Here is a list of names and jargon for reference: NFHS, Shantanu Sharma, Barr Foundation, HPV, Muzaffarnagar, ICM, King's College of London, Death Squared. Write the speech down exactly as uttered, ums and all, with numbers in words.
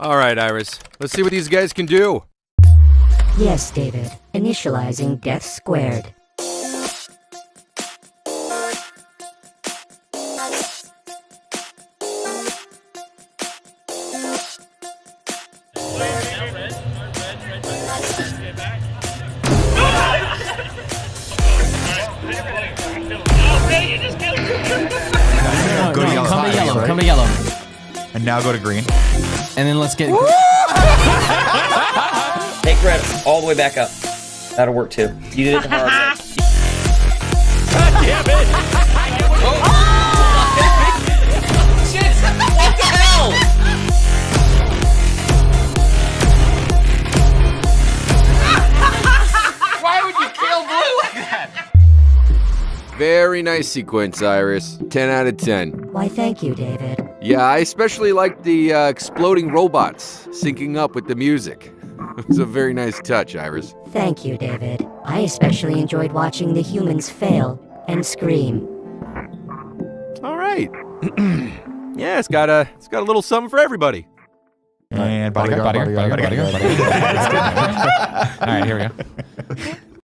Alright, Iris. Let's see what these guys can do. Yes, David. Initializing Death Squared. Go to yellow. Come to yellow. Come to yellow. And now go to green. And then let's get. Take red all the way back up. That'll work too. You did it the hard way. God damn it! Oh. Shit! What the hell? Why would you kill blue like that? Very nice sequence, Iris. ten out of ten. Why, thank you, David. Yeah, I especially liked the uh, exploding robots syncing up with the music. It was a very nice touch, Iris. Thank you, David. I especially enjoyed watching the humans fail and scream. All right. Yeah, it's got a it's got a little something for everybody. And bodyguard, bodyguard, bodyguard, bodyguard, bodyguard, bodyguard, bodyguard, bodyguard. All right, here we go.